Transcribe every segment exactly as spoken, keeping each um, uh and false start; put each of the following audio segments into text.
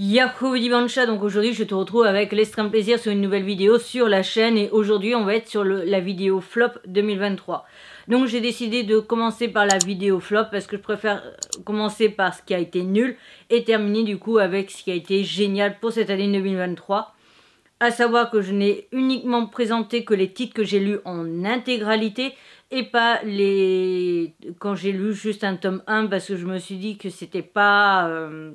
Yakoudibancha, donc aujourd'hui je te retrouve avec l'extrême plaisir sur une nouvelle vidéo sur la chaîne, et aujourd'hui on va être sur le, la vidéo flop deux mille vingt-trois. Donc j'ai décidé de commencer par la vidéo flop parce que je préfère commencer par ce qui a été nul et terminer du coup avec ce qui a été génial pour cette année deux mille vingt-trois. À savoir que je n'ai uniquement présenté que les titres que j'ai lus en intégralité et pas les quand j'ai lu juste un tome un, parce que je me suis dit que c'était pas... Euh...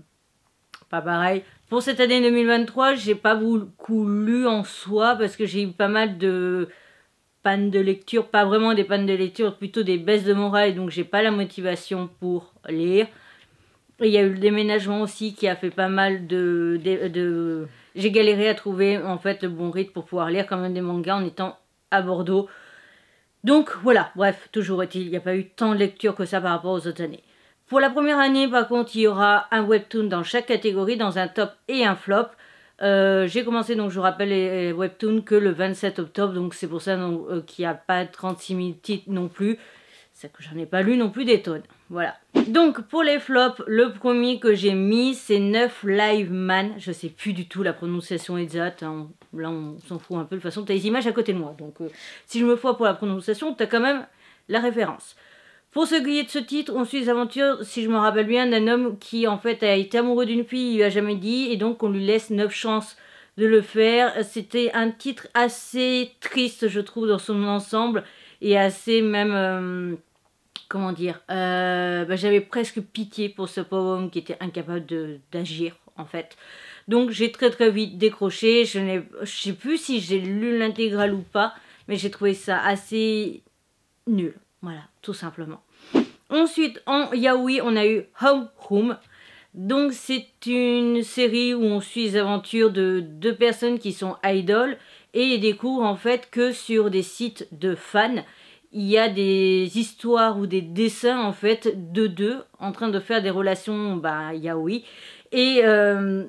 Pas pareil. Pour cette année deux mille vingt-trois, j'ai pas beaucoup lu en soi parce que j'ai eu pas mal de pannes de lecture, pas vraiment des pannes de lecture, plutôt des baisses de morale, et donc j'ai pas la motivation pour lire. Il y a eu le déménagement aussi qui a fait pas mal de... de, de... J'ai galéré à trouver en fait le bon rythme pour pouvoir lire quand même des mangas en étant à Bordeaux. Donc voilà, bref, toujours est-il, il n'y a pas eu tant de lecture que ça par rapport aux autres années. Pour la première année, par contre, il y aura un webtoon dans chaque catégorie, dans un top et un flop. Euh, j'ai commencé, donc je vous rappelle, les webtoons que le vingt-sept octobre, donc c'est pour ça euh, qu'il n'y a pas trente-six mille titres non plus. C'est que j'en ai pas lu non plus des tonnes. Voilà. Donc pour les flops, le premier que j'ai mis, c'est neuf Live Man. Je sais plus du tout la prononciation exacte. Hein. Là, on s'en fout un peu. De toute façon, tu as les images à côté de moi. Donc euh, si je me foire pour la prononciation, tu as quand même la référence. Pour ce qui est de ce titre, on suit les aventures, si je me rappelle bien, d'un homme qui en fait a été amoureux d'une fille, il lui a jamais dit, et donc on lui laisse neuf chances de le faire. C'était un titre assez triste, je trouve, dans son ensemble, et assez même... Euh, comment dire euh, bah, j'avais presque pitié pour ce pauvre homme qui était incapable d'agir, en fait. Donc j'ai très très vite décroché, je ne sais plus si j'ai lu l'intégrale ou pas, mais j'ai trouvé ça assez nul. Voilà, tout simplement. Ensuite, en yaoi, on a eu Home Room. Donc, c'est une série où on suit les aventures de deux personnes qui sont idoles et découvrent en fait que sur des sites de fans, il y a des histoires ou des dessins en fait de deux en train de faire des relations bah, yaoi. Et euh,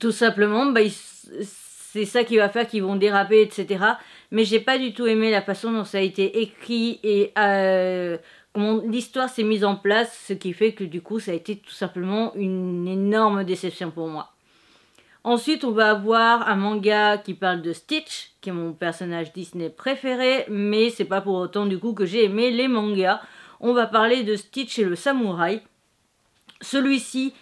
tout simplement, bah, ils c'est ça qui va faire qu'ils vont déraper, et cetera. Mais j'ai pas du tout aimé la façon dont ça a été écrit et euh, comment l'histoire s'est mise en place, ce qui fait que du coup ça a été tout simplement une énorme déception pour moi. Ensuite on va avoir un manga qui parle de Stitch, qui est mon personnage Disney préféré, mais c'est pas pour autant du coup que j'ai aimé les mangas. On va parler de Stitch et le samouraï. Celui-ci...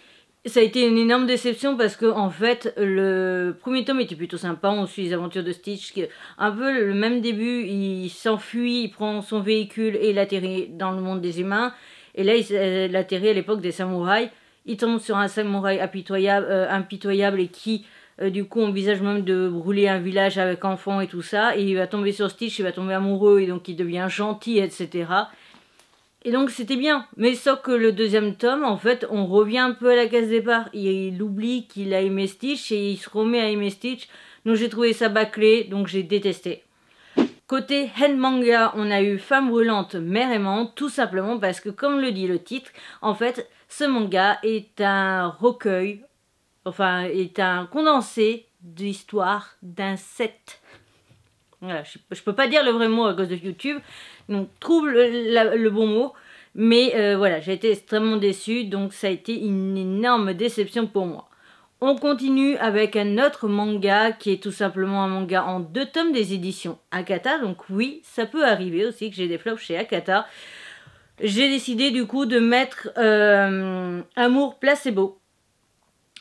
ça a été une énorme déception parce que en fait le premier tome était plutôt sympa, on suit les aventures de Stitch, un peu le même début, il s'enfuit, il prend son véhicule et il atterrit dans le monde des humains, et là il atterrit à l'époque des samouraïs, il tombe sur un samouraï impitoyable, euh, impitoyable et qui euh, du coup envisage même de brûler un village avec enfants et tout ça, et il va tomber sur Stitch, il va tomber amoureux et donc il devient gentil, et cetera. Et donc c'était bien, mais sauf que le deuxième tome, en fait, on revient un peu à la case départ. Il, il oublie qu'il a aimé Stitch et il se remet à aimer Stitch. Donc j'ai trouvé ça bâclé, donc j'ai détesté. Côté Hen Manga, on a eu Femme Brûlante, Mère Aimante, tout simplement parce que, comme le dit le titre, en fait, ce manga est un recueil, enfin, est un condensé d'histoire d'insectes. Voilà, je, je peux pas dire le vrai mot à cause de YouTube, donc trouve le, la, le bon mot, mais euh, voilà, j'ai été extrêmement déçue, donc ça a été une énorme déception pour moi. On continue avec un autre manga qui est tout simplement un manga en deux tomes des éditions Akata, donc oui, ça peut arriver aussi que j'ai des flops chez Akata. J'ai décidé du coup de mettre euh, Amour Placebo.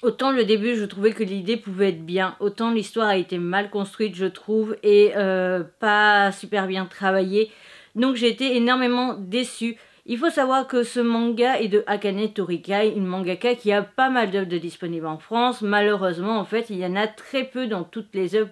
Autant le début, je trouvais que l'idée pouvait être bien, autant l'histoire a été mal construite, je trouve, et euh, pas super bien travaillée. Donc j'ai été énormément déçue. Il faut savoir que ce manga est de Akane Torikai, une mangaka qui a pas mal d'œuvres disponibles en France. Malheureusement, en fait, il y en a très peu dans toutes les œuvres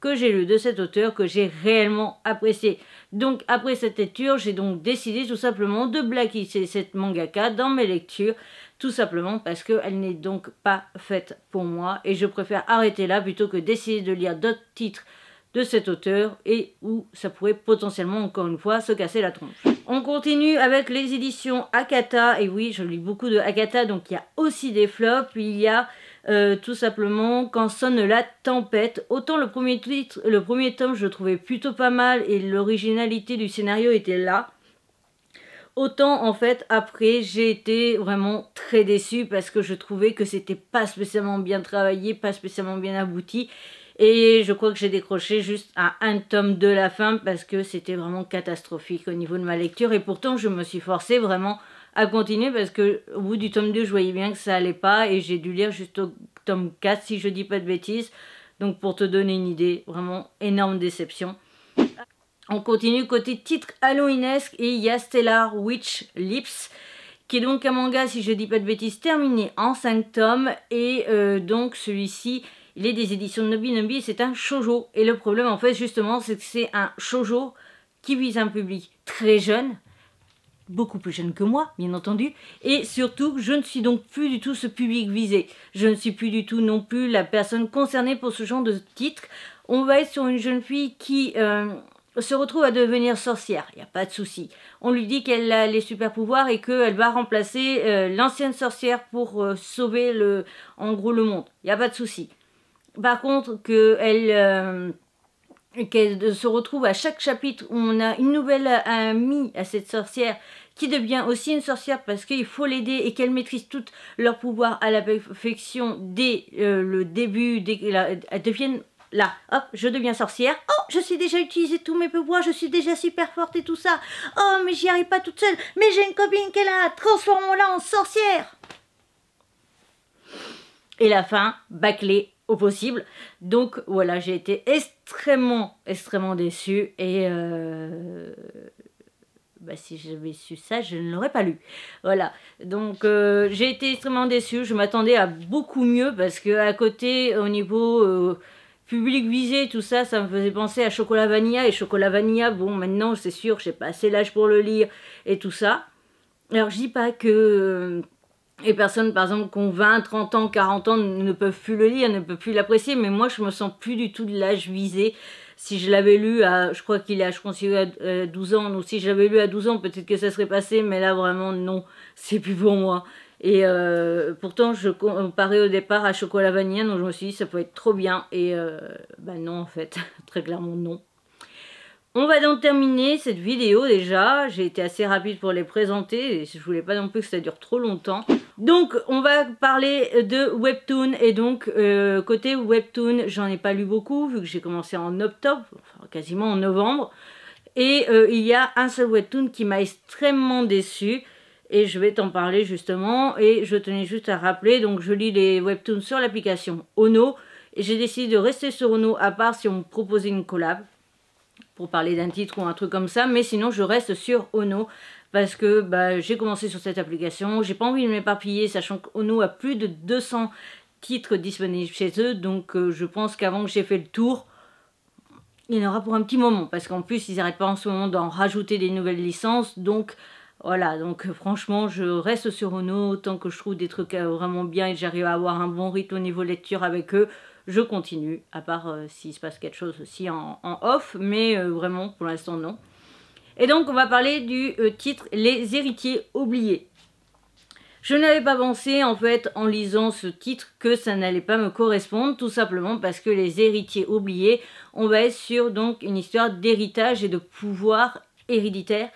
que j'ai lues de cet auteur que j'ai réellement appréciées. Donc après cette lecture, j'ai donc décidé tout simplement de blacklister cette mangaka dans mes lectures. Tout simplement parce qu'elle n'est donc pas faite pour moi. Et je préfère arrêter là plutôt que d'essayer de lire d'autres titres de cet auteur. Et où ça pourrait potentiellement, encore une fois, se casser la tronche. On continue avec les éditions Akata. Et oui, je lis beaucoup de Akata. Donc il y a aussi des flops. Il y a euh, tout simplement Quand sonne la tempête. Autant le premier titre, le premier tome, je le trouvais plutôt pas mal. Et l'originalité du scénario était là. Autant en fait après j'ai été vraiment très déçue parce que je trouvais que c'était pas spécialement bien travaillé, pas spécialement bien abouti. Et je crois que j'ai décroché juste à un tome de la fin parce que c'était vraiment catastrophique au niveau de ma lecture. Et pourtant je me suis forcée vraiment à continuer parce que au bout du tome deux je voyais bien que ça allait pas et j'ai dû lire juste au tome quatre si je dis pas de bêtises. Donc pour te donner une idée, vraiment énorme déception. On continue côté titre halloweenesque et il y a Stellar Witch Lips qui est donc un manga, si je dis pas de bêtises, terminé en cinq tomes et euh, donc celui-ci il est des éditions de Nobi Nobi et c'est un shoujo. Et le problème en fait justement c'est que c'est un shoujo qui vise un public très jeune, beaucoup plus jeune que moi, bien entendu, et surtout, je ne suis donc plus du tout ce public visé. Je ne suis plus du tout non plus la personne concernée pour ce genre de titre. On va être sur une jeune fille qui euh, se retrouve à devenir sorcière, il n'y a pas de souci. On lui dit qu'elle a les super pouvoirs et qu'elle va remplacer euh, l'ancienne sorcière pour euh, sauver le, en gros le monde, il n'y a pas de souci. Par contre, qu'elle... Euh, qu'elle se retrouve à chaque chapitre où on a une nouvelle amie à cette sorcière qui devient aussi une sorcière parce qu'il faut l'aider et qu'elle maîtrise tout leur pouvoir à la perfection dès euh, le début, dès qu'elles deviennent là, hop, je deviens sorcière, oh, je sais déjà utiliser tous mes pouvoirs, je suis déjà super forte et tout ça, oh, mais j'y arrive pas toute seule, mais j'ai une copine qu'elle a, transformons-la en sorcière. Et la fin, bâclée au possible. Donc voilà, j'ai été extrêmement extrêmement déçue et euh... bah, si j'avais su ça je ne l'aurais pas lu, voilà. Donc euh, j'ai été extrêmement déçue, je m'attendais à beaucoup mieux parce que à côté au niveau euh, public visé tout ça, ça me faisait penser à Chocolat Vanilla et Chocolat Vanilla, bon maintenant c'est sûr j'ai pas assez l'âge pour le lire et tout ça. Alors je dis pas que euh, les personnes, par exemple, qui ont vingt, trente ans, quarante ans ne peuvent plus le lire, ne peuvent plus l'apprécier. Mais moi, je me sens plus du tout de l'âge visé. Si je l'avais lu à, je crois qu'il est à, je considère à douze ans. Donc, si je l'avais lu à douze ans, peut-être que ça serait passé. Mais là, vraiment, non, c'est plus pour moi. Et euh, pourtant, je comparais au départ à Chocolat Vanilla. Donc, je me suis dit, ça peut être trop bien. Et euh, bah non, en fait, très clairement, non. On va donc terminer cette vidéo déjà, j'ai été assez rapide pour les présenter et je voulais pas non plus que ça dure trop longtemps. Donc on va parler de Webtoon et donc euh, côté Webtoon j'en ai pas lu beaucoup vu que j'ai commencé en octobre, enfin quasiment en novembre. Et euh, il y a un seul Webtoon qui m'a extrêmement déçue et je vais t'en parler justement. Et je tenais juste à rappeler, donc je lis les Webtoons sur l'application Ono et j'ai décidé de rester sur Ono à part si on me proposait une collab. Pour parler d'un titre ou un truc comme ça, mais sinon je reste sur Ono parce que bah, j'ai commencé sur cette application, j'ai pas envie de m'éparpiller sachant qu'Ono a plus de deux cents titres disponibles chez eux, donc euh, je pense qu'avant que j'ai fait le tour il y en aura pour un petit moment parce qu'en plus ils n'arrêtent pas en ce moment d'en rajouter des nouvelles licences, donc voilà. Donc franchement je reste sur Ono tant que je trouve des trucs vraiment bien et que j'arrive à avoir un bon rythme au niveau lecture avec eux. Je continue, à part euh, s'il se passe quelque chose aussi en, en off, mais euh, vraiment, pour l'instant, non. Et donc, on va parler du euh, titre « Les héritiers oubliés ». Je n'avais pas pensé, en fait, en lisant ce titre, que ça n'allait pas me correspondre, tout simplement parce que « Les héritiers oubliés », on va être sur donc une histoire d'héritage et de pouvoir héréditaire,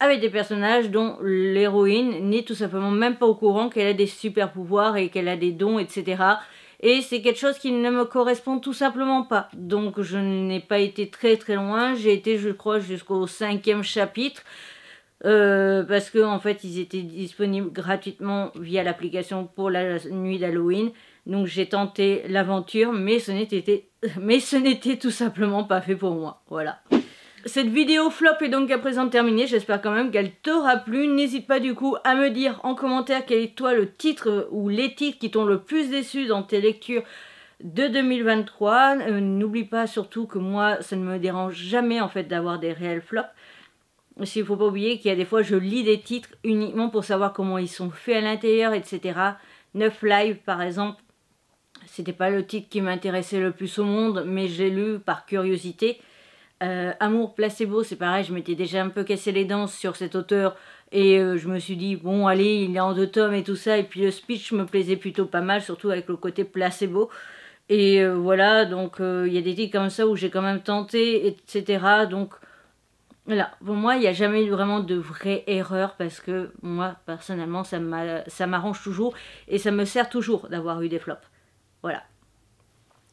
avec des personnages dont l'héroïne n'est tout simplement même pas au courant qu'elle a des super pouvoirs et qu'elle a des dons, et cetera, et c'est quelque chose qui ne me correspond tout simplement pas. Donc je n'ai pas été très très loin. J'ai été je crois jusqu'au cinquième chapitre. Euh, parce que en fait ils étaient disponibles gratuitement via l'application pour la nuit d'Halloween. Donc j'ai tenté l'aventure mais ce n'était mais ce n'était tout simplement pas fait pour moi. Voilà. Cette vidéo flop est donc à présent terminée, j'espère quand même qu'elle t'aura plu. N'hésite pas du coup à me dire en commentaire quel est toi le titre ou les titres qui t'ont le plus déçu dans tes lectures de deux mille vingt-trois. Euh, N'oublie pas surtout que moi ça ne me dérange jamais en fait d'avoir des réels flops. Parce qu'il ne faut pas oublier qu'il y a des fois je lis des titres uniquement pour savoir comment ils sont faits à l'intérieur, et cetera. neuf lives par exemple, c'était pas le titre qui m'intéressait le plus au monde mais j'ai lu par curiosité. Euh, Amour placebo, c'est pareil, je m'étais déjà un peu cassé les dents sur cet auteur et euh, je me suis dit bon allez il est en deux tomes et tout ça, et puis le speech me plaisait plutôt pas mal surtout avec le côté placebo et euh, voilà. Donc il euh, y a des titres comme ça où j'ai quand même tenté, etc. Donc Voilà, pour moi, il n'y a jamais eu vraiment de vraie erreur parce que moi, personnellement, ça m'arrange toujours et ça me sert toujours d'avoir eu des flops. Voilà.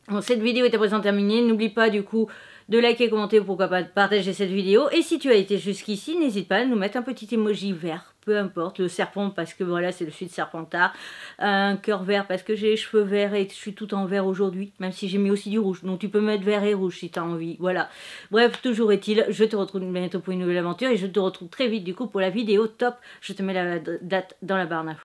Bon, cette vidéo est à présent terminée. N'oublie pas du coup de liker, commenter, pourquoi pas partager cette vidéo. Et si tu as été jusqu'ici, n'hésite pas à nous mettre un petit emoji vert, peu importe, le serpent parce que voilà, c'est le sud serpentard, un cœur vert parce que j'ai les cheveux verts et je suis tout en vert aujourd'hui, même si j'ai mis aussi du rouge, donc tu peux mettre vert et rouge si tu as envie, voilà. Bref, toujours est-il, je te retrouve bientôt pour une nouvelle aventure et je te retrouve très vite du coup pour la vidéo top, je te mets la date dans la barre d'infos.